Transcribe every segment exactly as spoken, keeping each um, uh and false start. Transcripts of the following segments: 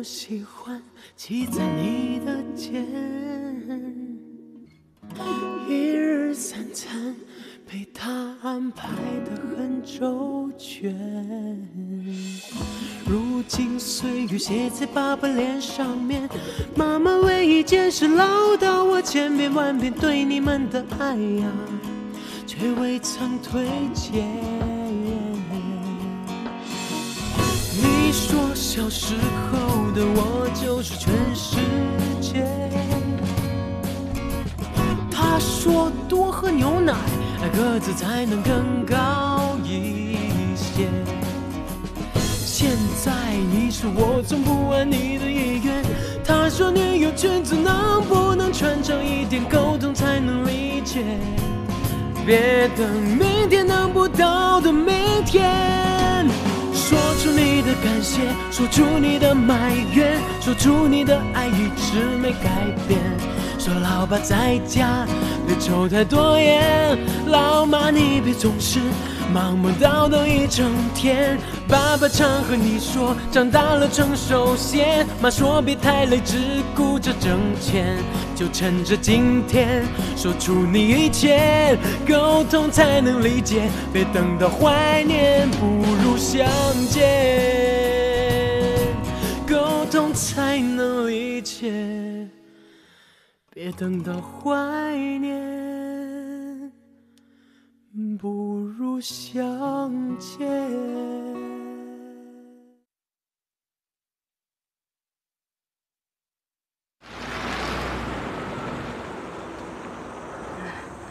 多喜欢骑在你的肩，一日三餐被他安排得很周全。如今岁月写在爸爸脸上面，妈妈唯一件事唠叨我千遍万遍对你们的爱呀，却未曾推荐。 你说小时候的我就是全世界。他说多喝牛奶，矮个子才能更高一些。现在你说我从不按你的意愿。他说女友裙子能不能穿长一点，沟通才能理解。别等明天等不到的明天。 说出你的感谢，说出你的埋怨，说出你的爱一直没改变。说老爸在家，别抽太多烟。老妈你别总是忙忙叨叨一整天。爸爸常和你说，长大了成首先。妈说别太累，只顾着挣钱。就趁着今天，说出你一切，沟通才能理解。别等到怀念，不如相见，沟通才能理解。 别等到怀念，不如相见。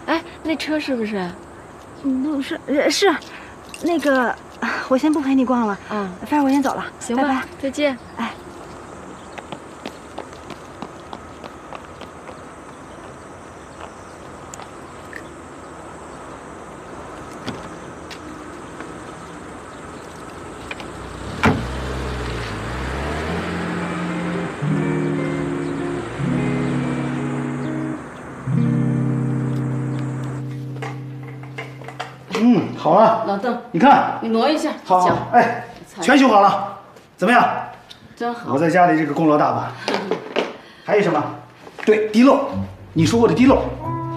哎，那车是不是？嗯，是是，那个，我先不陪你逛了。嗯，反正我先走了。行吧，拜拜，再见。哎。 好了，老邓，你看，你挪一下，好，哎，全修好了，怎么样？真好，我在家里这个功劳大吧？还有什么？对，地漏，你说过的地漏，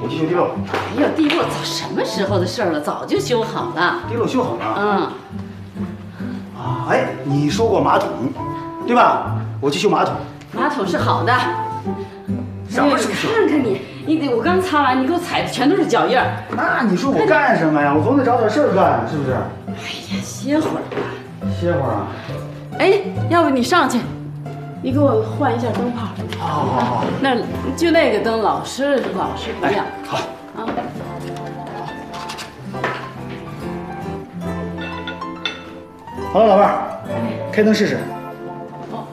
我去修地漏。哎呦，地漏早什么时候的事了？早就修好了。地漏修好了。嗯。啊，哎，你说过马桶，对吧？我去修马桶。马桶是好的。什么时候修？看看你。 你得我刚擦完，你给我踩的全都是脚印儿。那你说我干什么呀？我总得找点事儿干，是不是？哎呀，歇会儿吧。歇会儿啊？哎，要不你上去，你给我换一下灯泡。好，好，好。那就那个灯，老是老是不亮。好啊。好了，老伴儿，开灯试试。哦。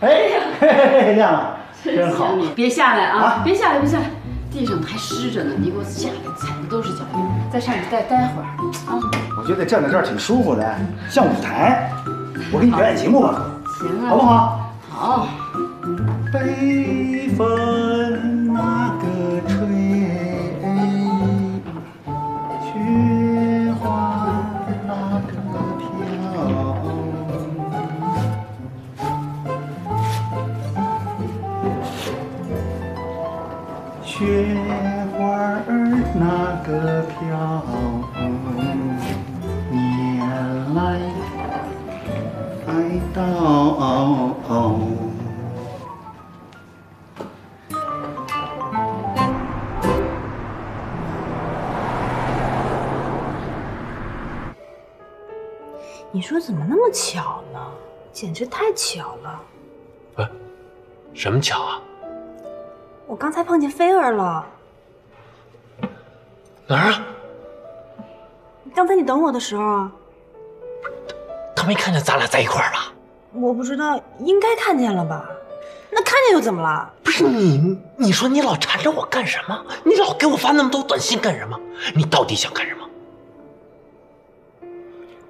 哎呀，嘿嘿嘿，亮了。 真好，别下来啊！别下来，别下来，地上还湿着呢。你给我下来，踩的都是脚印。在上面再待会儿啊！我觉得站在这儿挺舒服的，像舞台。我给你表演节目吧，行啊，好不好？好。北风那个吹，雪花那个飘。 雪花儿那个飘，年来爱到。你说怎么那么巧呢？简直太巧了！哎，什么巧啊？ 我刚才碰见菲儿了，哪儿啊？刚才你等我的时候，他没看见咱俩在一块儿吧？我不知道，应该看见了吧？那看见又怎么了？不是你，你说你老缠着我干什么？你老给我发那么多短信干什么？你到底想干什么？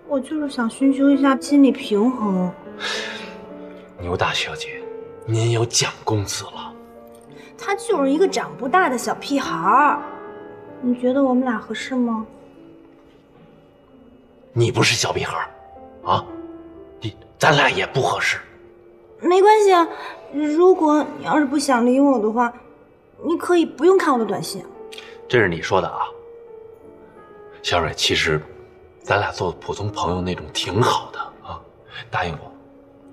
我就是想寻求一下心理平衡。牛大小姐，您有蒋公子了。 他就是一个长不大的小屁孩儿，你觉得我们俩合适吗？你不是小屁孩儿，啊，你咱俩也不合适。没关系啊，如果你要是不想理我的话，你可以不用看我的短信。这是你说的啊，小蕊，其实咱俩做普通朋友那种挺好的啊。答应我，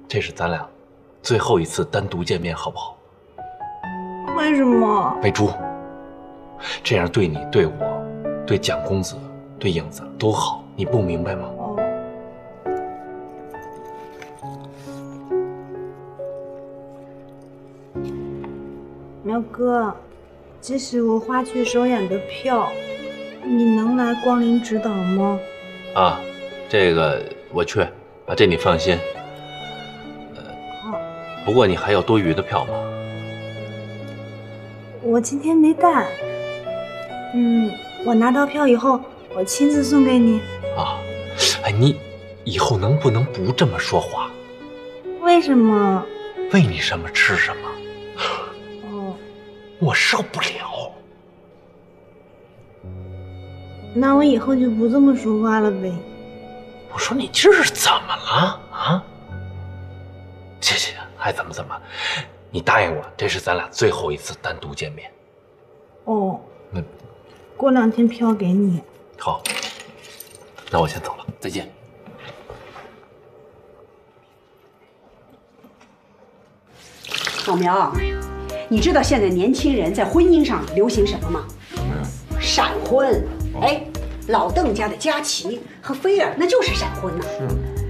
这是咱俩最后一次单独见面，好不好？为什么？美珠，这样对你、对我、对蒋公子、对影子都好，你不明白吗？哦。苗哥，这是我话剧首演的票，你能来光临指导吗？啊，这个我去啊，这你放心。呃，好。不过你还有多余的票吗？我今天没带，嗯，我拿到票以后，我亲自送给你。啊，哎，你以后能不能不这么说话？为什么？喂你什么吃什么。哦，我受不了。那我以后就不这么说话了呗。我说你这是怎么了啊？谢谢，还怎么怎么？你答应我，这是咱俩最后一次单独见面。哦，那过两天票给你。好，那我先走了，再见。老苗，你知道现在年轻人在婚姻上流行什么吗？嗯，闪婚。哎，老邓家的佳琪和菲儿那就是闪婚呐，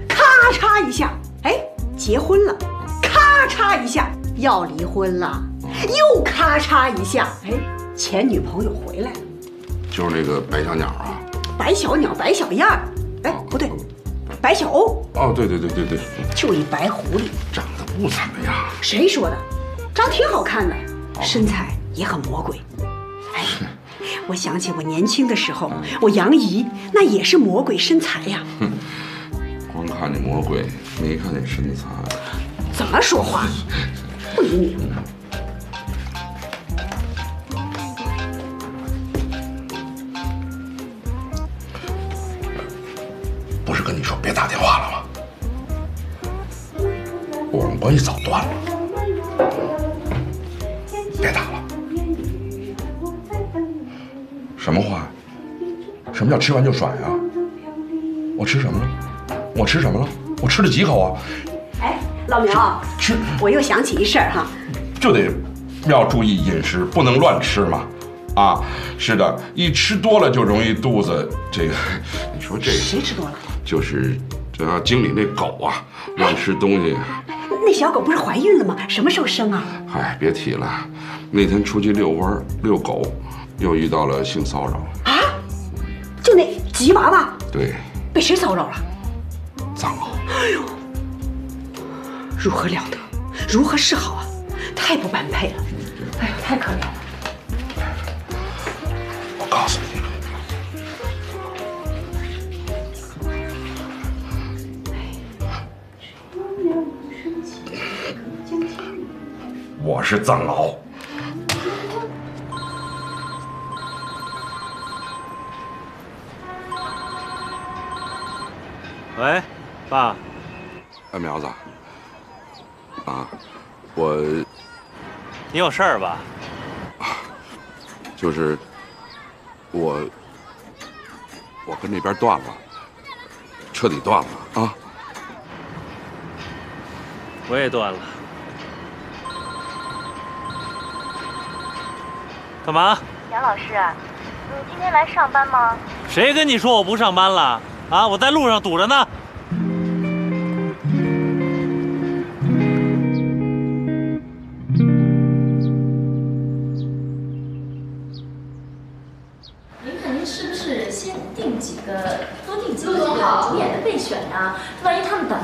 咔嚓一下，哎，结婚了；咔嚓一下。要离婚了，又咔嚓一下，哎，前女朋友回来了，就是那个白小鸟啊，白小鸟，白小燕，哎，不对，白小欧，哦，对对对对对，就一白狐狸，长得不怎么样，谁说的？长挺好看的，身材也很魔鬼。哎，我想起我年轻的时候，我杨姨那也是魔鬼身材呀。光看你魔鬼，没看你身材，怎么说话？不理你。不是跟你说别打电话了吗？我们关系早断了，别打了。什么话？什么叫吃完就甩啊？我吃什么了？我吃什么了？我吃了几口啊？哎。老苗，吃！我又想起一事儿哈，就得要注意饮食，不能乱吃嘛。啊，是的，一吃多了就容易肚子这个。你说这谁吃多了？就是这经理那狗啊，乱吃东西。那小狗不是怀孕了吗？什么时候生啊？哎，别提了，那天出去遛弯遛狗，又遇到了性骚扰。啊？就那吉娃娃？对。被谁骚扰了？藏獒。哎呦。如何了得？如何是好啊？太不般配了！哎呀，太可怜了！我告诉你，我是藏獒。喂，爸。哎，苗子。啊，我，你有事儿吧？就是我，我跟那边断了，彻底断了啊！我也断了。干嘛？杨老师，你今天来上班吗？谁跟你说我不上班了？啊，我在路上堵着呢。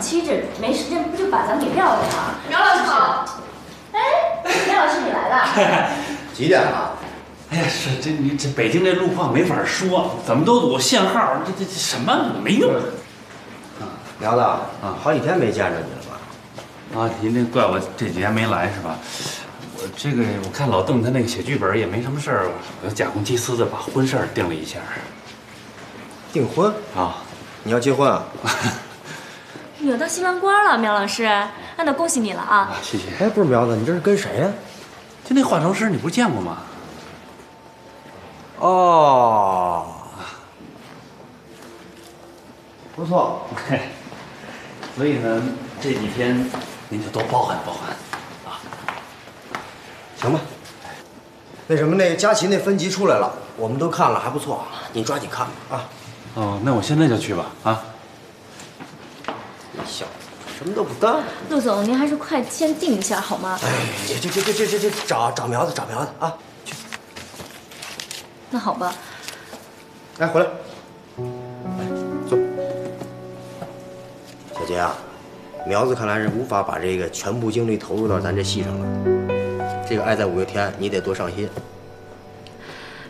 其实没时间，不就把咱们给撂了吗？苗老师好，哎，苗老师你来了，几点了？哎呀，是这你这北京这路况没法说，怎么都堵限号，这这这什么没用啊！苗子啊，好几天没见着你了吧？啊，您这怪我这几天没来是吧？我这个我看老邓他那个写剧本也没什么事儿，我假公济私的把婚事儿定了一下。订婚啊？你要结婚啊？惹到新郎官了，苗老师，那得恭喜你了啊！啊，谢谢。哎，不是苗子，你这是跟谁呀、啊？就那化妆师，你不见过吗？哦，不错。所以呢，这几天您就多包涵包涵啊。行吧。那什么，那佳琪那分级出来了，我们都看了，还不错，你抓紧看吧啊。 哦，那我现在就去吧啊！小子，什么都不当。陆总，您还是快签订一下好吗？哎，这这这这这这找找苗子，找苗子啊！去。那好吧。哎，回来。来，坐。小杰啊，苗子看来是无法把这个全部精力投入到咱这戏上了。这个《爱在五月天》，你得多上心。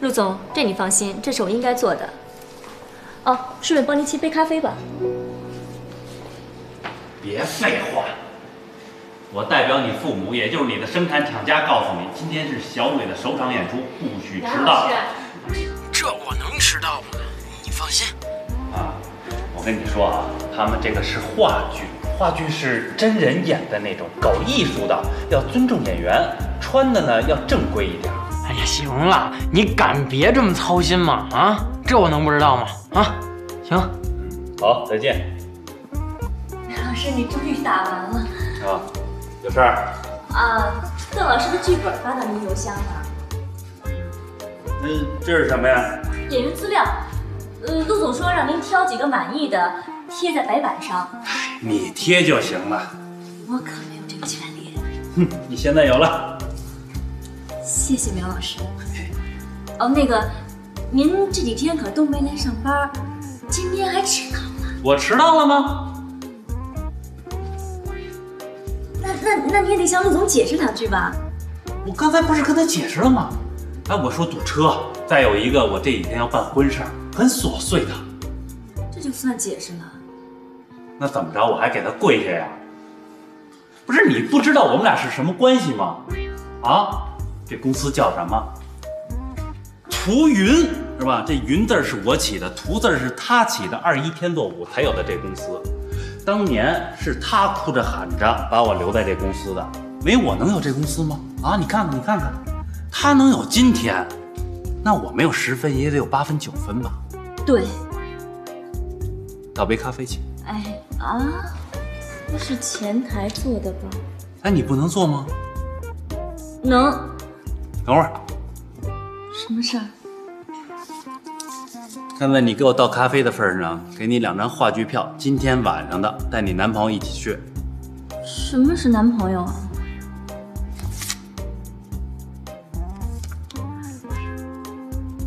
陆总，这你放心，这是我应该做的。 哦，顺便帮您沏杯咖啡吧。别废话，我代表你父母，也就是你的生产厂家，告诉你，今天是小伟的首场演出，不许迟到。这我能迟到吗？你放心。啊，我跟你说啊，他们这个是话剧，话剧是真人演的那种，搞艺术的要尊重演员，穿的呢要正规一点。 哎呀，行了，你敢别这么操心吗？啊，这我能不知道吗？啊，行，好，再见。梁老师，你终于打完了啊？有事儿？啊，邓老师的剧本发到您邮箱了。嗯，这是什么呀？演员资料。呃，陆总说让您挑几个满意的，贴在白板上。你贴就行了。我可没有这个权利。哼，你现在有了。 谢谢苗老师。哦，那个，您这几天可都没来上班，今天还迟到了。我迟到了吗？那那那你也得向陆总解释两句吧。我刚才不是跟他解释了吗？哎，我说堵车，再有一个我这几天要办婚事，很琐碎的。这就算解释了？那怎么着，我还给他跪下呀？不是你不知道我们俩是什么关系吗？啊？ 这公司叫什么？涂云是吧？这云字是我起的，涂字是他起的。二一天作五才有的这公司，当年是他哭着喊着把我留在这公司的，没我能有这公司吗？啊，你看看，你看看，他能有今天，那我没有十分也得有八分九分吧？对。倒杯咖啡去。哎啊，那是前台做的吧？哎，你不能做吗？能。 等会儿，什么事儿？看在你给我倒咖啡的份上，给你两张话剧票，今天晚上的，带你男朋友一起去。什么是男朋友啊？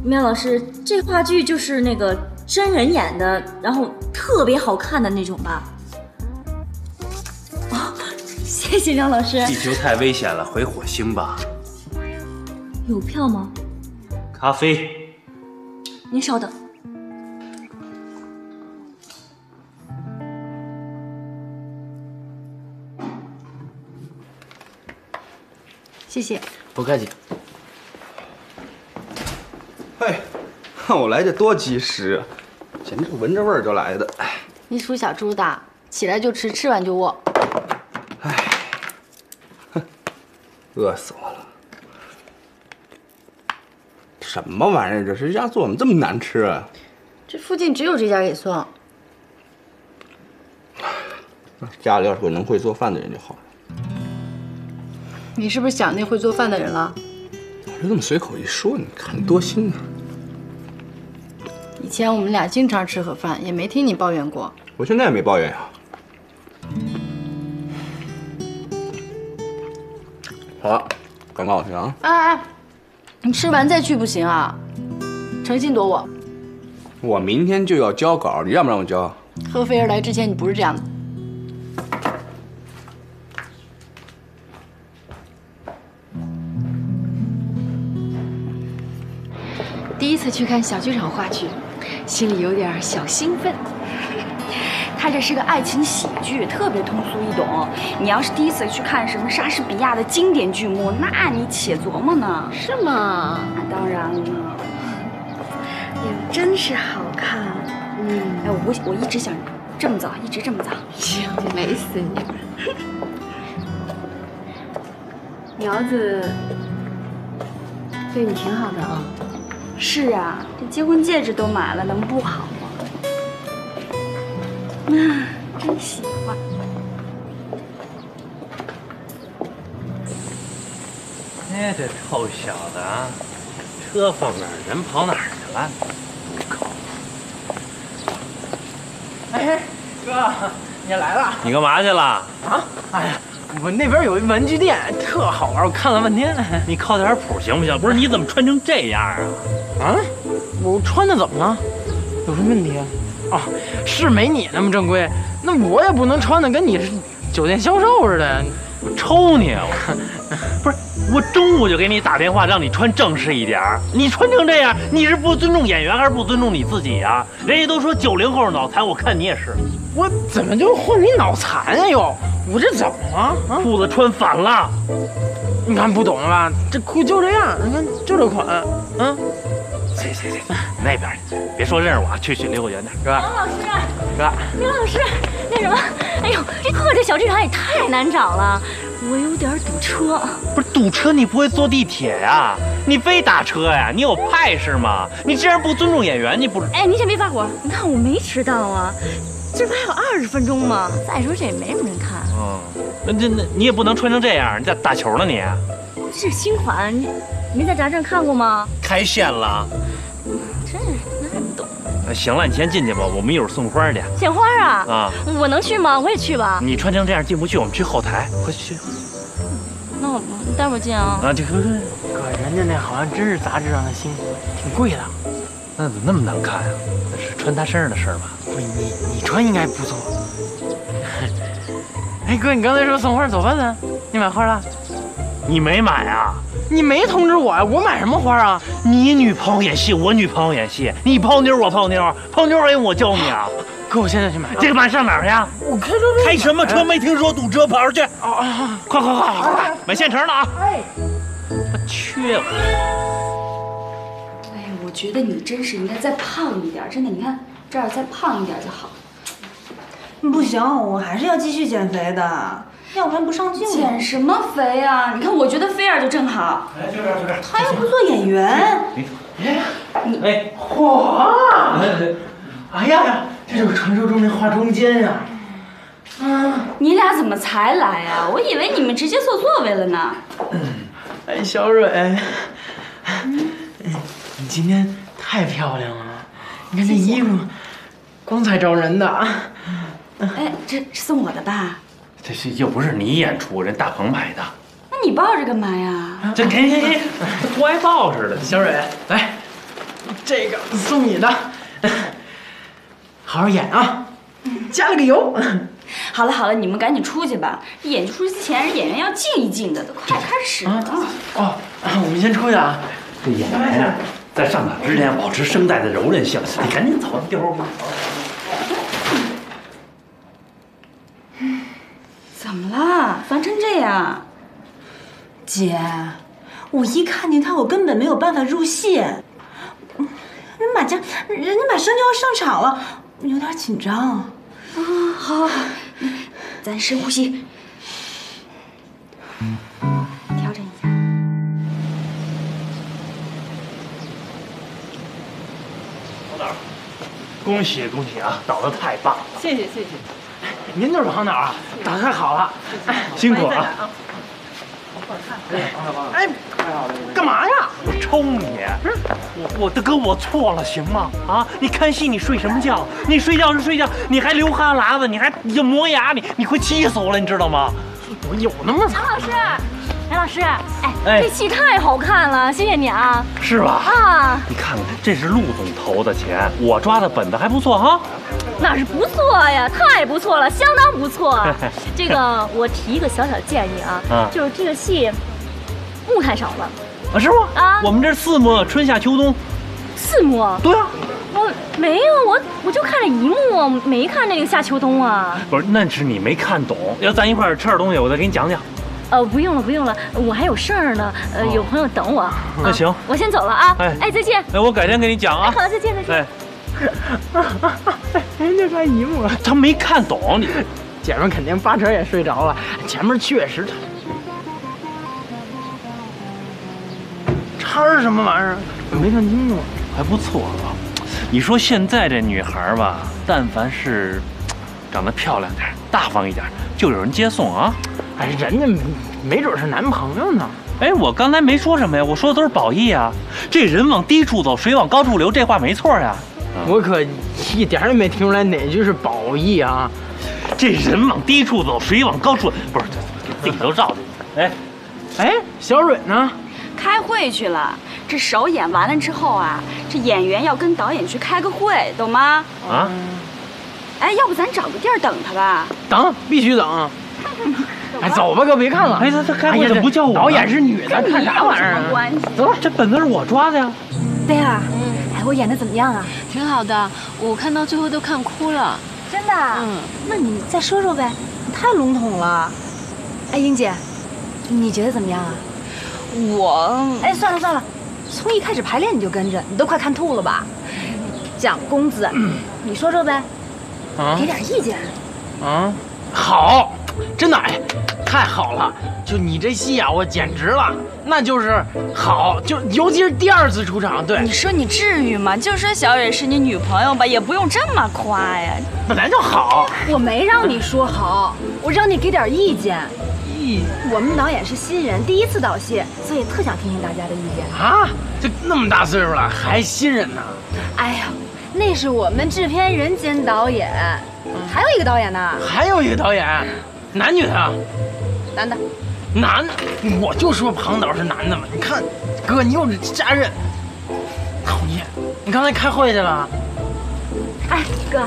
苗老师，这话剧就是那个真人演的，然后特别好看的那种吧？哦，谢谢苗老师。地球太危险了，回火星吧。 有票吗？咖啡。您稍等。谢谢。不客气。嘿，看我来这多及时啊，简直闻着味儿就来的。哎，你属小猪的，起来就吃，吃完就卧。哎，哼，饿死我了。 什么玩意儿？这谁家做怎么这么难吃啊？这附近只有这家给送。家里要是有能会做饭的人就好了。你是不是想那会做饭的人了？我就这么随口一说，你看你多心啊！以前我们俩经常吃盒饭，也没听你抱怨过。我现在也没抱怨呀。好了，广告我去啊！哎哎。 你吃完再去不行啊！诚信躲我。我明天就要交稿，你让不让我交？和菲儿来之前你不是这样的。第一次去看小剧场话剧，心里有点小兴奋。它这是个爱情喜剧，特别通俗易懂。你要是第一次去看什么莎士比亚的经典剧目，那你且琢磨呢。是吗？那当然了。哎呦，真是好看。嗯，哎，我我一直想这么早，一直这么早，美死你了！苗子对你挺好的啊。是啊，这结婚戒指都买了，能不好吗？啊，真喜欢。哎，这臭小子啊，车后面人跑哪儿去了？不靠！ 哎，哥，你来了！你干嘛去了？啊？哎呀，我那边有一玩具店，特好玩，我看了半天。你靠点谱行不行？不是，你怎么穿成这样啊？啊？我穿的怎么了？有什么问题啊？啊，是没你那么正规，那我也不能穿的跟你是酒店销售似的。我抽你！我，不是，我中午就给你打电话让你穿正式一点，你穿成这样，你是不尊重演员还是不尊重你自己啊？人家都说九零后脑残，我看你也是。我怎么就混你脑残呀？又，我这怎么了？啊，裤子穿反了，你看不懂了吧？这裤就这样，你看就这款，嗯。行行行，那边去，别说认识我啊，去去离我远点，哥。王老师，哥，刘老师，那什么，哎呦，这呵，这小剧场也太难找了，我有点堵车。不是堵车，你不会坐地铁呀？你非打车呀？你有派是吗？你既然不尊重演员，你不……哎，您先别发火，你看我没迟到啊，这不还有二十分钟吗？再说这也没什么人看。嗯，那那那你也不能穿成这样，你咋打球呢你？这是新款。 您在杂志上看过吗？开线了，真是那不懂。行了，你先进去吧，我们一会儿送花去。献花啊？啊，我能去吗？我也去吧。你穿成这样进不去，我们去后台，快去。那我待会儿进啊。啊，这哥，人家那好像真是杂志上的新款，挺贵的。那怎么那么难看呀？那是穿他身上的事儿吧？不是你，你穿应该不错。哎哥，你刚才说送花走吧咱，你买花了？你没买啊？ 你没通知我呀、啊，我买什么花啊？你女朋友演戏，我女朋友演戏，你泡妞我泡妞，泡妞还用我教你啊？哥，我现在去买。这个晚上哪儿去？我开车开什么车？没听说堵车，跑出去！啊啊！快快快快快，买现成的啊！哎，我缺我。哎呀，我觉得你真是应该再胖一点，真的，你看这儿再胖一点就好。不行，我还是要继续减肥的。 要不然不上镜。减什么肥啊？你看，我觉得菲儿就正好。来，这边这边。他又不做演员。你哎，嚯！哎呀呀，这就是传说中的画中间呀。啊，你俩怎么才来啊？我以为你们直接坐座位了呢。哎，小蕊，你今天太漂亮了，你看这衣服，光彩照人的啊。哎，这是送我的吧？ 这是又不是你演出，人大鹏买的。那你抱着干嘛呀？这给给给，不爱抱似的。小蕊，来，这个送你的，好好演啊，加了个油。好了好了，你们赶紧出去吧。演出之前，人演员要静一静的，都快开始了。哦，我们先出去啊。这演员啊，在上场之前保持声带的柔韧性。你赶紧走，一会儿我们走。 怎么啦？烦成这样，姐，我一看见他，我根本没有办法入戏。人马家，人家马上就要上场了，有点紧张。啊，好，好，好，咱深呼吸，调整一下。王导，恭喜恭喜啊，导的太棒了！谢谢谢谢。 您就是王导啊，导太好了，辛苦了啊！我看，哎，干嘛呀？我抽你！我我大哥，我错了，行吗？啊，你看戏你睡什么觉？你睡觉是睡觉，你还流哈喇子，你还磨牙，你你快气死我了，你知道吗？我有那么杨老师，杨老师，哎，这戏太好看了，谢谢你啊！是吧？啊，你看看，这是陆总投的钱，我抓的本子还不错哈。 哪是不错呀，太不错了，相当不错。这个我提一个小小建议啊，就是这个戏幕太少了啊，是吗？啊，我们这四幕，春夏秋冬，四幕。对啊，我没有，我我就看了一幕，没看那个夏秋冬啊。不是，那是你没看懂。要咱一块儿吃点东西，我再给你讲讲。呃，不用了，不用了，我还有事儿呢。呃，有朋友等我。那行，我先走了啊。哎哎，再见。哎，我改天给你讲啊。好，再见，再见。哎。人家看一幕，他没看懂你。姐们肯定八成也睡着了，前面确实他。叉是什么玩意儿？我没看清楚。还不错啊。你说现在这女孩吧，但凡是长得漂亮点、大方一点，就有人接送啊。哎，人家没没准是男朋友呢。 哎，我刚才没说什么呀，我说的都是褒义啊。这人往低处走，水往高处流，这话没错呀。我可一点也没听出来哪句是褒义啊。这人往低处走，水往高处，不是这顶头绕的。哎，哎，小蕊呢？开会去了。这首演完了之后啊，这演员要跟导演去开个会，懂吗？啊？哎，要不咱找个地儿等他吧？等，必须等。哎，走吧，哥，别看了。哎，他他开会怎么不叫我？导演是女的，看啥玩意儿啊？走吧，这本子是我抓的呀。对啊，哎，我演的怎么样啊？挺好的，我看到最后都看哭了。真的？嗯。那你再说说呗，太笼统了。哎，英姐，你觉得怎么样啊？我……哎，算了算了，从一开始排练你就跟着，你都快看吐了吧？蒋公子，你说说呗，给点意见。啊，好。 真的哎，太好了！就你这戏啊，我简直了，那就是好，就尤其是第二次出场，对。你说你至于吗？就说小蕊是你女朋友吧，也不用这么夸呀。本来就好，我没让你说好，我让你给点意见。意，我们导演是新人，第一次导戏，所以特想听听大家的意见啊。这那么大岁数了还新人呢？哎呀，那是我们制片人兼导演，还有一个导演呢。还有一个导演。 男女啊，男的，男，我就说庞导是男的嘛。你看，哥，你又是家人，讨厌。你刚才开会去了？哎，哥，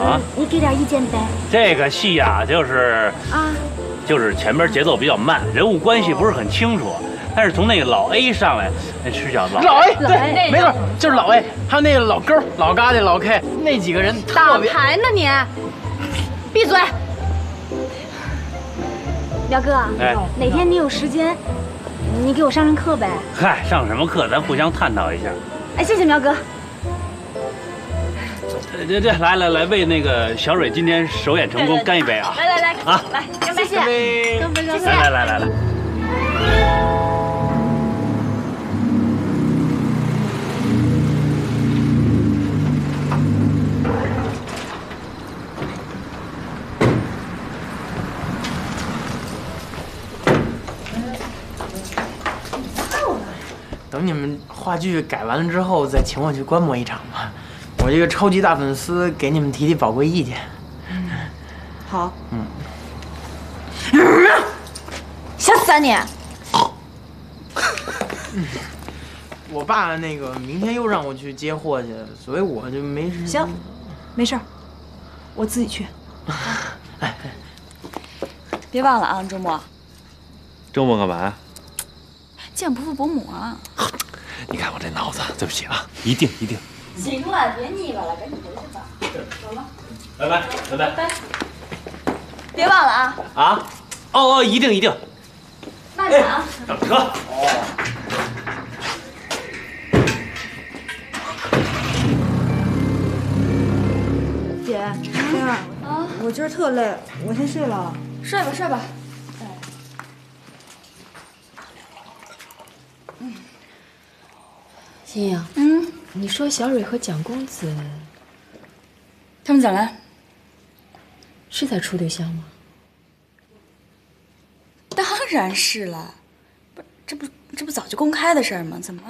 啊，你给点意见呗。这个戏呀，就是啊，就是前边节奏比较慢，人物关系不是很清楚。但是从那个老 A 上来，是叫老 A， 对，没错，就是老 A。还有那个老勾、老嘎的、老 K， 那几个人特别。打牌呢你？闭嘴。 彪哥，哎，哪天你有时间，你给我上上课呗？嗨，上什么课？咱互相探讨一下。哎，谢谢彪哥。这这来来来，为那个小蕊今天首演成功干一杯啊！来来来啊，来干杯！干杯！干杯！来来来来来。等你们话剧改完了之后，再请我去观摩一场吧。我这个超级大粉丝，给你们提提宝贵意见。嗯、好。嗯。想死啊你！我爸那个明天又让我去接货去，所以我就没时间。行，没事儿，我自己去。哎，别忘了啊，周末。周末干嘛呀？ 见伯父伯母啊！你看我这脑子，对不起啊，一定一定。行了，别腻歪了，赶紧回去吧。走吧，拜拜拜拜拜。别忘了啊！啊！哦哦，一定一定。慢点啊！等车。哦。姐，这样啊，我今儿特累，我先睡了。睡吧睡吧。 欣颖，嗯，你说小蕊和蒋公子，他们咋了？是在处对象吗？当然是了，不，这不这不早就公开的事儿吗？怎么？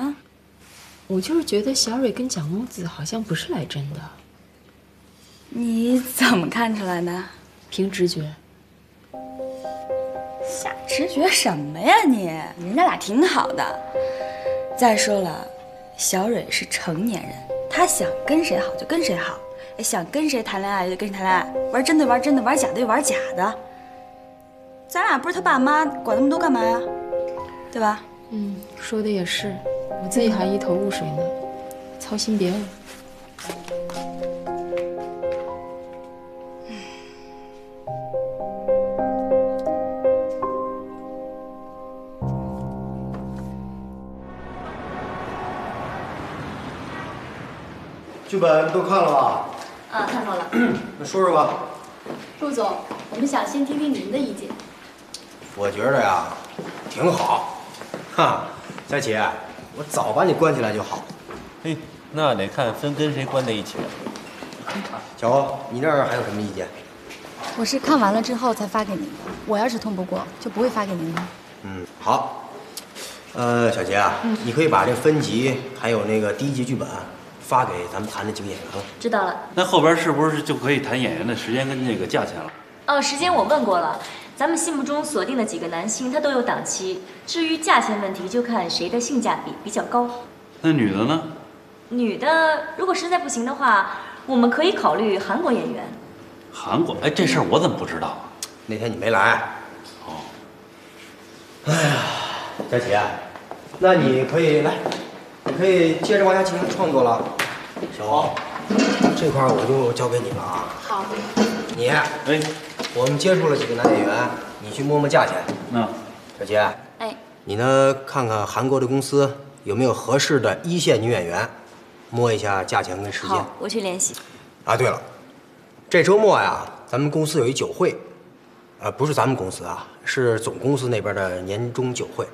我就是觉得小蕊跟蒋公子好像不是来真的。你怎么看出来的？凭直觉。瞎直觉什么呀你？人家俩挺好的。再说了。 小蕊是成年人，她想跟谁好就跟谁好，想跟谁谈恋爱就跟谁谈恋爱，玩真的玩真的，玩假的就玩假的。咱俩不是他爸妈，管那么多干嘛呀？对吧？嗯，说的也是，我自己还一头雾水呢，操心别人。剧本都看了吧？啊，看到了。那说说吧。陆总，我们想先听听您的意见。我觉得呀，挺好。哈，佳琪，我早把你关起来就好。嘿，那得看分跟谁关在一起了。小欧，你那儿还有什么意见？ 我是看完了之后才发给您的，我要是通不过就不会发给您的。嗯，好。呃，小杰啊，嗯、你可以把这分级还有那个第一集剧本发给咱们谈的几个演员了。知道了。那后边是不是就可以谈演员的时间跟那个价钱了？哦，时间我问过了，咱们心目中锁定的几个男星他都有档期，至于价钱问题就看谁的性价比比较高。那女的呢？女的，如果实在不行的话，我们可以考虑韩国演员。 韩国，哎，这事儿我怎么不知道啊？那天你没来。哦。哎呀，佳琪，那你可以来，你可以接着往下进行创作了。小欧，这块我就交给你了啊。好。你，哎，我们接触了几个男演员，你去摸摸价钱。嗯。小琪，哎，你呢？看看韩国的公司有没有合适的一线女演员，摸一下价钱跟时间。好，我去联系。啊，对了。 这周末呀，咱们公司有一酒会，呃，不是咱们公司啊，是总公司那边的年终酒会。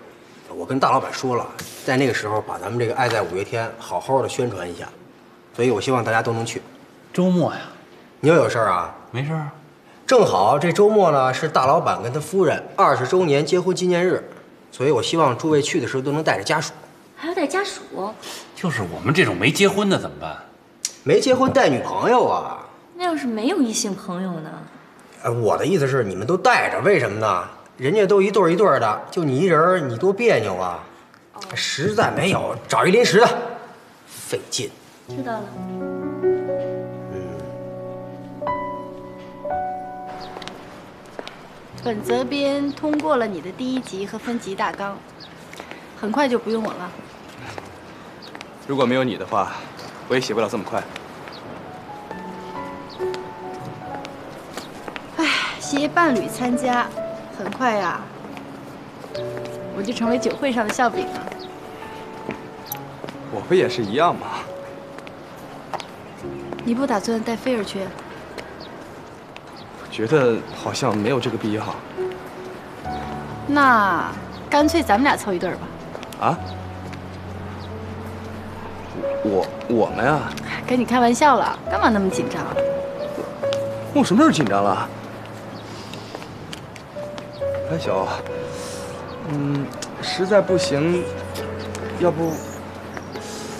我跟大老板说了，在那个时候把咱们这个《爱在五月天》好好的宣传一下，所以我希望大家都能去。周末呀，你又有事儿啊？没事啊。正好这周末呢是大老板跟他夫人二十周年结婚纪念日，所以我希望诸位去的时候都能带着家属。还要带家属？就是我们这种没结婚的怎么办？没结婚带女朋友啊。 那要是没有异性朋友呢？呃，我的意思是你们都带着，为什么呢？人家都一对一对的，就你一人，你多别扭啊！实在没有，找一临时的，费劲。知道了。嗯。本责编通过了你的第一集和分级大纲，很快就不用我了。如果没有你的话，我也写不了这么快。 携伴侣参加，很快呀、啊，我就成为酒会上的笑柄了。我不也是一样吗？你不打算带菲儿去？我觉得好像没有这个必要。那干脆咱们俩凑一对儿吧。啊？我我们啊？跟你开玩笑了，干嘛那么紧张？我什么时候紧张了？ 哎，小欧，嗯，实在不行，要不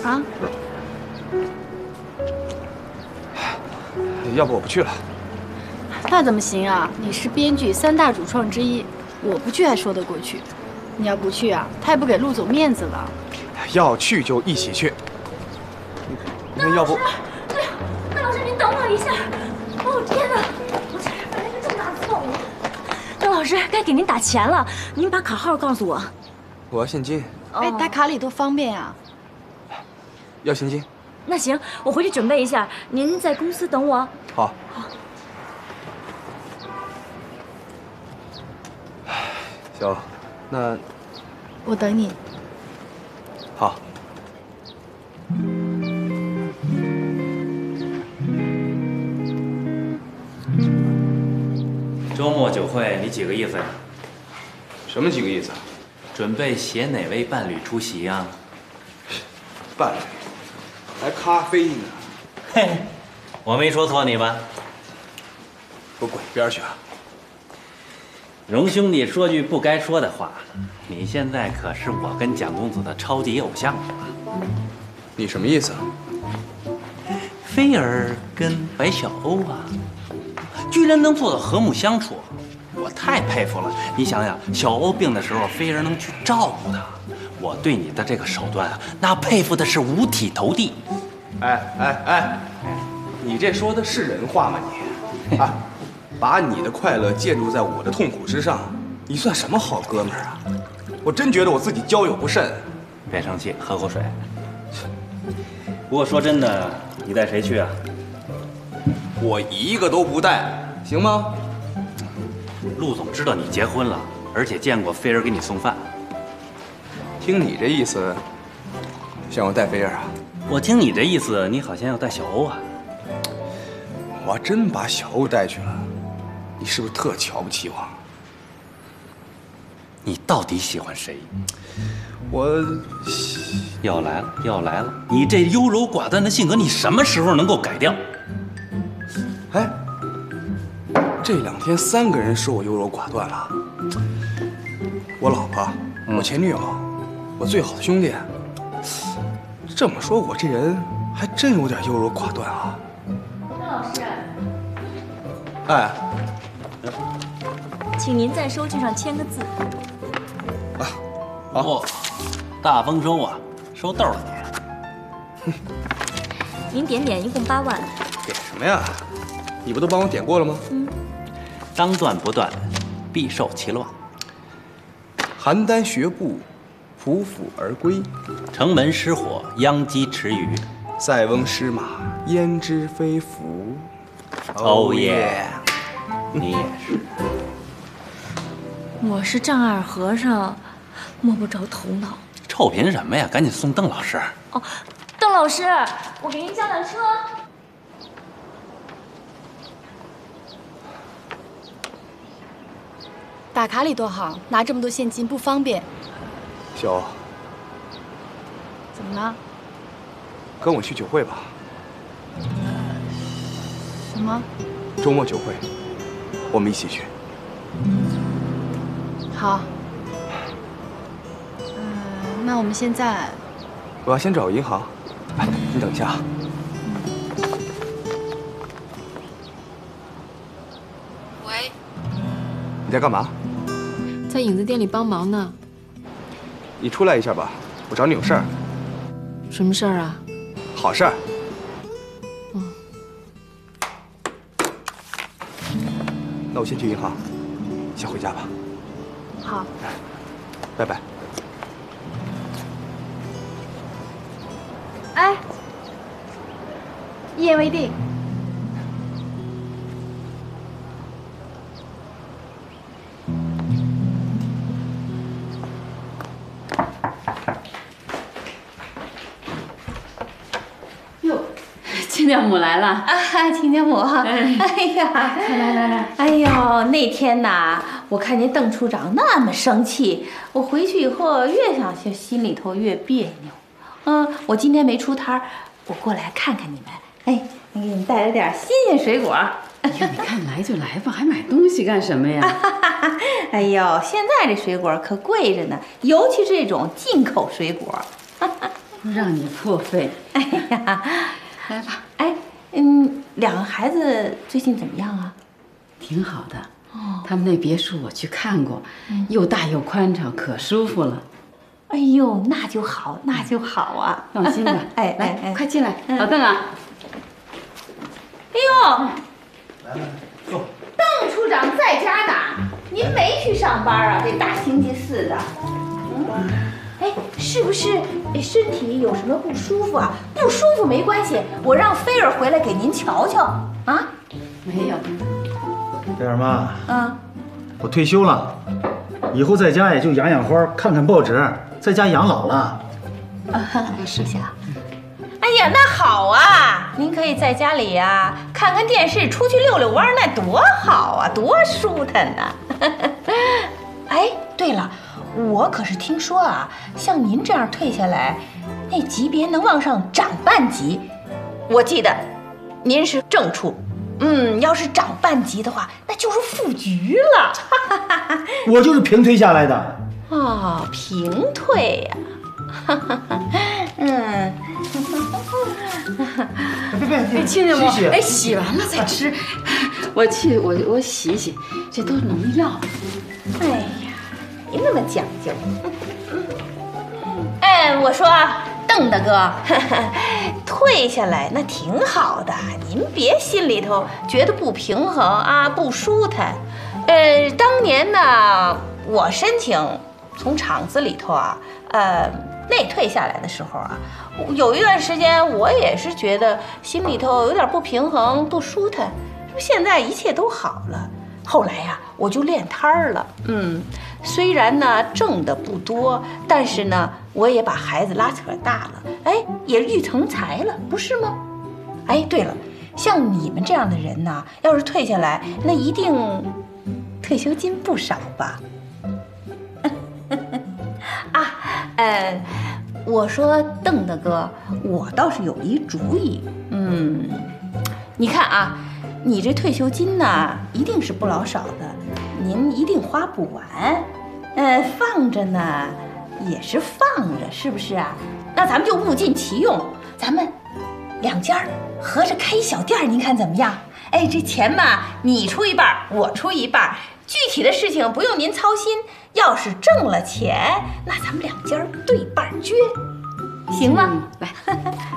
啊？要不我不去了。那怎么行啊？你是编剧三大主创之一，我不去还说得过去。你要不去啊，太不给陆总面子了。要去就一起去。那要不？对，那老师您等我一下。哦天哪！ 老师，该给您打钱了，您把卡号告诉我。我要现金。哎，打卡里多方便呀。要现金。那行，我回去准备一下，您在公司等我。好。好。小欧，那我等你。好。 周末酒会，你几个意思呀？什么几个意思？准备携哪位伴侣出席呀？伴侣？还咖啡呢？嘿，我没说错你吧？给我滚一边去啊！荣兄弟说句不该说的话，你现在可是我跟蒋公子的超级偶像了。你什么意思？菲儿跟白小欧啊。 居然能做到和睦相处，我太佩服了。你想想，小欧病的时候，菲儿能去照顾他，我对你的这个手段啊，那佩服的是五体投地。哎哎哎，你这说的是人话吗你？啊，把你的快乐建筑在我的痛苦之上，你算什么好哥们儿啊？我真觉得我自己交友不慎。别生气，喝口水。不过说真的，你带谁去啊？ 我一个都不带，行吗？陆总知道你结婚了，而且见过菲儿给你送饭。听你这意思，想我带菲儿啊？我听你这意思，你好像要带小欧啊？我真把小欧带去了，你是不是特瞧不起我？你到底喜欢谁？我要来了，要来了！你这优柔寡断的性格，你什么时候能够改掉？哎，这两天三个人说我优柔寡断了，我老婆，我前女友，我最好的兄弟。 这么说，我这人还真有点优柔寡断啊。张老师，哎，请您在收据上签个字。啊，好，大丰收啊，收豆了你。您点点，一共八万。点什么呀？你不都帮我点过了吗？嗯。当断不断，必受其乱。邯郸学步。 匍匐而归，城门失火，殃及池鱼。塞翁失马，焉知非福。哦耶，你也是。我是丈二和尚，摸不着头脑。臭贫什么呀？赶紧送邓老师。哦，邓老师，我给您叫辆车。打卡里多好，拿这么多现金不方便。 小欧，怎么了？跟我去酒会吧。什么？周末酒会，我们一起去。好。嗯，那我们现在……我要先找个银行。哎，你等一下啊。喂。你在干嘛？在影子店里帮忙呢。 你出来一下吧，我找你有事儿。什么事儿啊？好事儿。嗯。那我先去银行，先回家吧。好。拜拜。哎，一言为定。亲家母来了啊！亲家母，哎呀，来来来，哎呦，那天呐，我看您邓处长那么生气，我回去以后越想就心里头越别扭。嗯，我今天没出摊，我过来看看你们。哎，我给你们带了点新鲜水果。哎呀，你看来就来吧，还买东西干什么呀？哎呦，现在这水果可贵着呢，尤其是这种进口水果。让你破费。哎呀。 来吧，哎，嗯，两个孩子最近怎么样啊？挺好的，哦，他们那别墅我去看过，嗯、又大又宽敞，可舒服了。哎呦，那就好，那就好啊！放心吧，哎，来，哎哎、快进来，嗯、老邓啊！哎呦，来来坐。邓处长在家呢，您没去上班啊？这大星期四的，嗯。 哎，是不是身体有什么不舒服啊？不舒服没关系，我让菲儿回来给您瞧瞧啊。没有，菲儿妈，嗯，我退休了，以后在家也就养养花，看看报纸，在家养老了。啊，谢谢啊。哎呀，那好啊，您可以在家里呀、啊、看看电视，出去溜溜弯，那多好啊，多舒坦呐。哎，对了。 我可是听说啊，像您这样退下来，那级别能往上涨半级。我记得，您是正处，嗯，要是涨半级的话，那就是副局了。我就是平推下来的。哦，平退呀、啊。嗯。别别别，亲家母，哎，洗完了再吃。我去，我我洗洗，这都是农药。哎。 您那么讲究，哎，我说邓大哥呵呵，退下来那挺好的，您别心里头觉得不平衡啊，不舒坦。呃，当年呢，我申请从厂子里头啊，呃，内退下来的时候啊，有一段时间我也是觉得心里头有点不平衡，不舒坦。现在一切都好了。后来呀、啊，我就练摊儿了。嗯，虽然呢挣的不多，但是呢我也把孩子拉扯大了，哎，也育成才了，不是吗？哎，对了，像你们这样的人呢、啊，要是退下来，那一定退休金不少吧？啊，呃，我说邓大哥，我倒是有一主意。嗯，你看啊。 你这退休金呢，一定是不老少的，您一定花不完，呃，放着呢也是放着，是不是啊？那咱们就物尽其用，咱们两家合着开一小店，您看怎么样？哎，这钱嘛，你出一半，我出一半，具体的事情不用您操心。要是挣了钱，那咱们两家对半撅，行吗？嗯、来，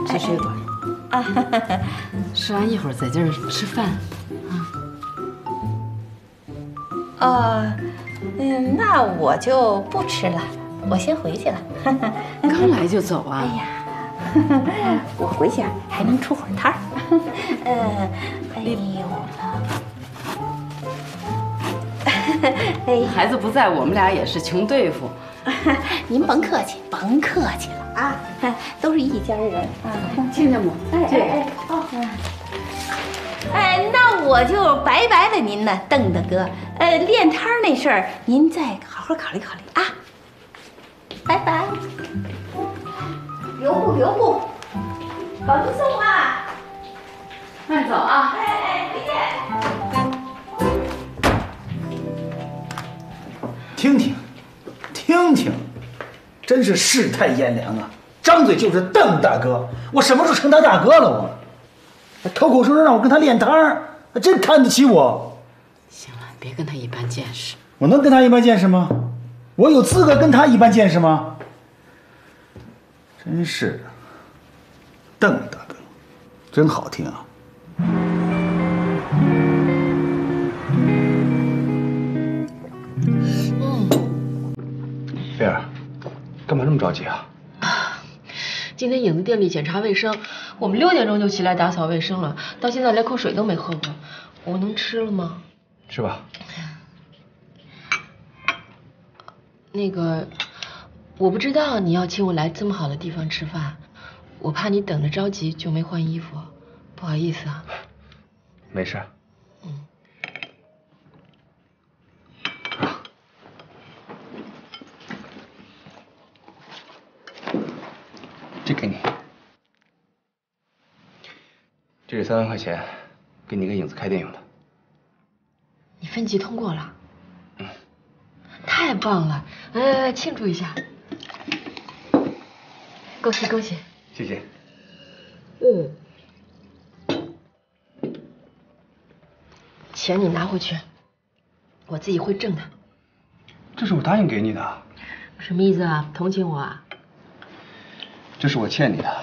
吃水果。哎 啊，吃完一会儿在这儿吃饭，啊，哦，嗯，那我就不吃了，我先回去了。刚来就走啊？哎呀，我回去啊还能出会儿摊儿。嗯，哎呦，哎，孩子不在，我们俩也是穷对付。您甭客气，甭客气了。 啊，都是一家人啊！亲家母，哎哎哦，哎，那我就拜拜了您呢，邓大哥。呃，练摊儿那事儿，您再好好考虑考虑啊。拜拜，留步留步，甭送啊，慢走啊。哎哎，回见。听听，听听。 真是世态炎凉啊！张嘴就是邓大哥，我什么时候成他大哥了？我口口声声让我跟他练摊儿，真看得起我。行了，别跟他一般见识。我能跟他一般见识吗？我有资格跟他一般见识吗？真是的，邓大哥，真好听啊！ 干嘛那么着急啊？今天影子店里检查卫生，我们六点钟就起来打扫卫生了，到现在连口水都没喝过。我能吃了吗？吃吧。那个，我不知道你要请我来这么好的地方吃饭，我怕你等着着急就没换衣服，不好意思啊。没事。嗯。啊。 这给你，这是三万块钱，给你跟影子开店用的。你分级通过了，嗯，太棒了！来来来，庆祝一下，恭喜恭喜！谢谢。嗯，钱你拿回去，我自己会挣的。这是我答应给你的。什么意思啊？同情我啊？ 这是我欠你的。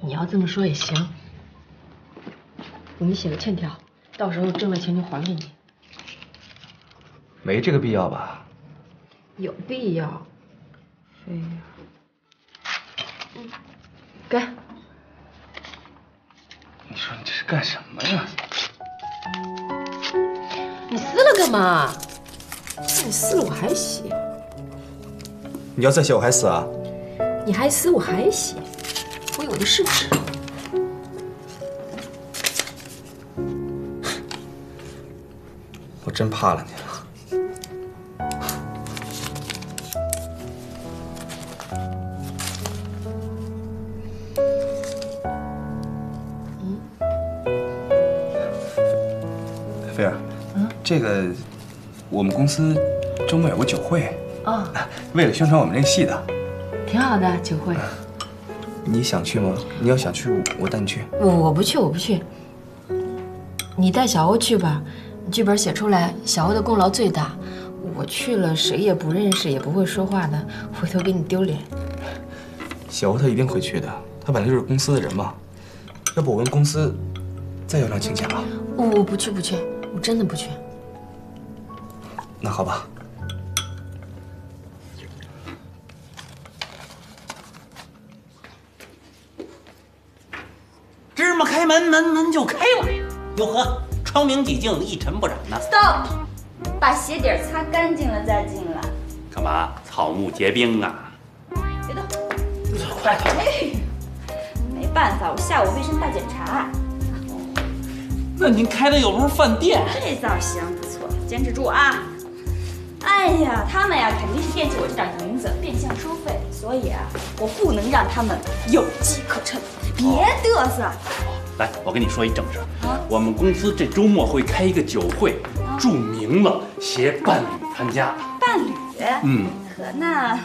你要这么说也行，我们写个欠条，到时候挣了钱就还给你。没这个必要吧？有必要。非要。嗯，给。你说你这是干什么呀？你撕了干嘛？你撕了我还写。 你要再写我还死啊！你还死我还写，我有的是纸。我真怕了你了。嗯，菲儿，嗯，这个我们公司周末有个酒会。 哦， oh, 为了宣传我们这个戏的，挺好的酒会。你想去吗？你要想去，我带你去。我我不去，我不去。你带小欧去吧，剧本写出来，小欧的功劳最大。我去了，谁也不认识，也不会说话的，回头给你丢脸。小欧他一定会去的，他本来就是公司的人嘛。要不我跟公司再要张请柬吧？我我不去不去，我真的不去。那好吧。 芝麻开门，门门就开了。哟呵，窗明几净，一尘不染呢。Stop， 把鞋底擦干净了再进来。干嘛？草木皆兵啊！别动，快点！没办法，我下午卫生大检查。那您开的有不是饭店？这造型不错，坚持住啊！ 哎呀，他们呀肯定是惦记我这点银子，变相收费，所以啊，我不能让他们有机可乘。别嘚瑟！来，我跟你说一正事，我们公司这周末会开一个酒会，注明了携伴侣参加。伴侣？嗯，可那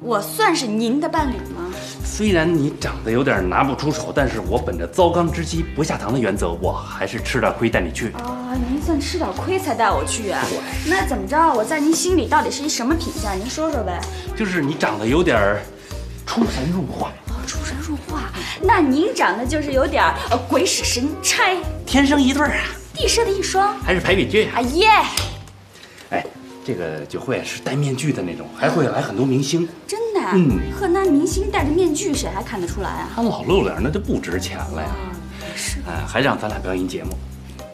我算是您的伴侣吗？虽然你长得有点拿不出手，但是我本着糟糠之妻不下堂的原则，我还是吃点亏带你去。 您算吃点亏才带我去啊？那怎么着？我在您心里到底是一什么品相？您说说呗。就是你长得有点出神入化。哦，出神入化。那您长得就是有点呃鬼使神差，天生一对啊，地设的一双，还是排比句啊？耶！哎，这个酒会是戴面具的那种，还会来很多明星。真的？嗯。呵，那明星戴着面具，谁还看得出来啊？他老露脸，那就不值钱了呀。是。哎，还让咱俩表演节目。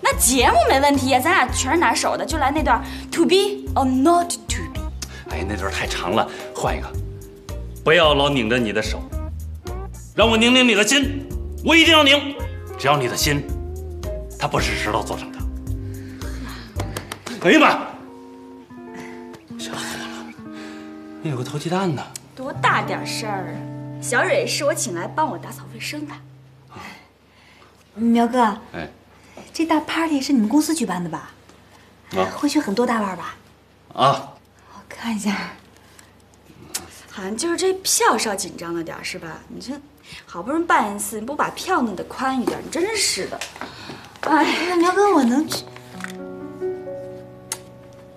那节目没问题呀，咱俩全是拿手的，就来那段 to be or not to be。哎，那段太长了，换一个。不要老拧着你的手，让我拧拧你的心，我一定要拧。只要你的心，它不是石头做成的。哎呀妈！吓死我了！那有个投鸡蛋呢。多大点事儿啊！小蕊是我请来帮我打扫卫生的。苗哥。哎。 这大 party 是你们公司举办的吧？啊，会去很多大腕吧？啊，我看一下，好像就是这票稍紧张了点，是吧？你这好不容易办一次，你不把票弄得宽一点，你真是的。哎呀，苗哥，我能去？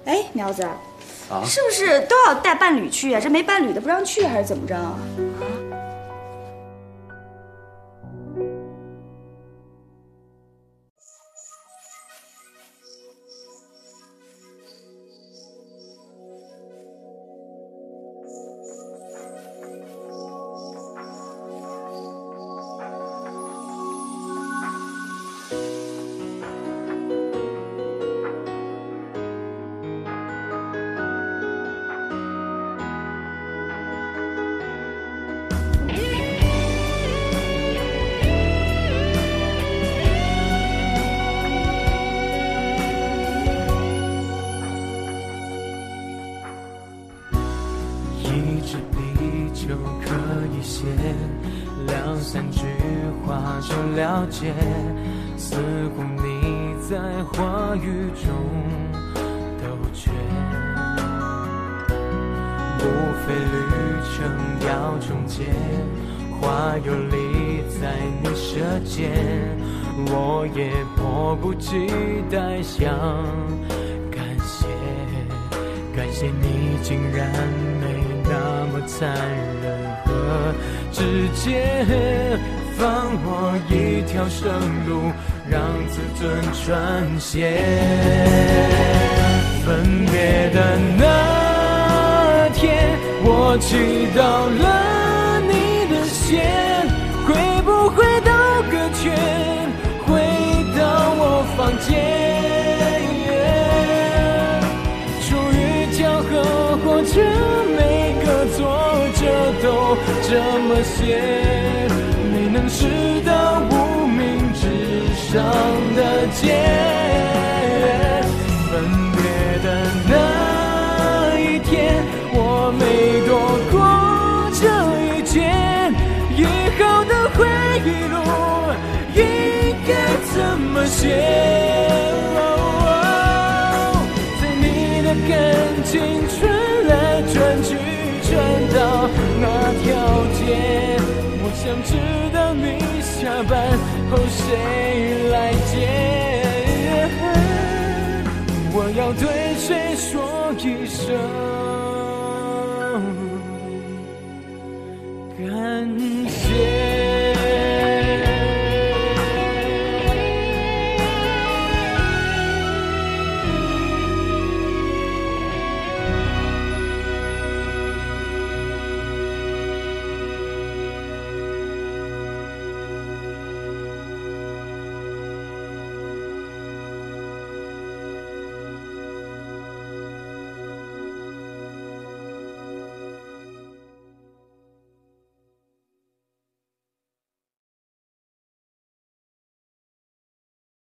哎，苗子，啊，是不是都要带伴侣去啊？这没伴侣的不让去，还是怎么着？ 似乎你在话语中兜圈，不费旅程要终结，花又立在你舌尖，我也迫不及待想感谢，感谢你竟然没那么残忍和直接。 放我一条生路，让自尊穿鞋。分别的那天，我祈祷了你的线，会不会兜个圈，回到我房间？出于巧合，或者每个挫折都这么写。 能拾到无名指上的茧。分别的那一天，我没躲过这一劫。以后的回忆录应该怎么写？在你的感情转来转去，转到哪条街？ 想知道你下班后谁来接？我要对谁说一声？